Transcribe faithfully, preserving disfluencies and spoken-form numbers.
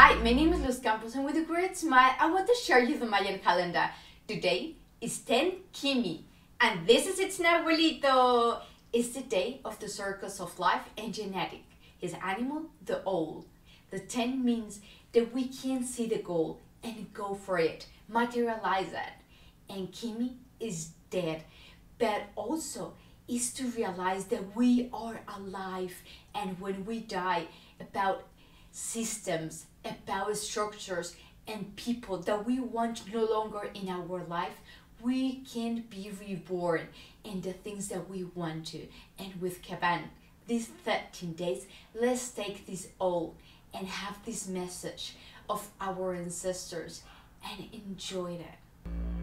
Hi, my name is Luz Campos and with a great smile, I want to share you the Mayan calendar. Today is ten Kimi and this is its Nahuelito. It's the day of the circles of life and genetic. His animal, the owl. The ten means that we can see the goal and go for it, materialize it. And Kimi is dead, but also is to realize that we are alive, and when we die, about systems, about structures and people that we want no longer in our life, we can be reborn in the things that we want to. And with Kaban, these thirteen days, let's take this all and have this message of our ancestors and enjoy it.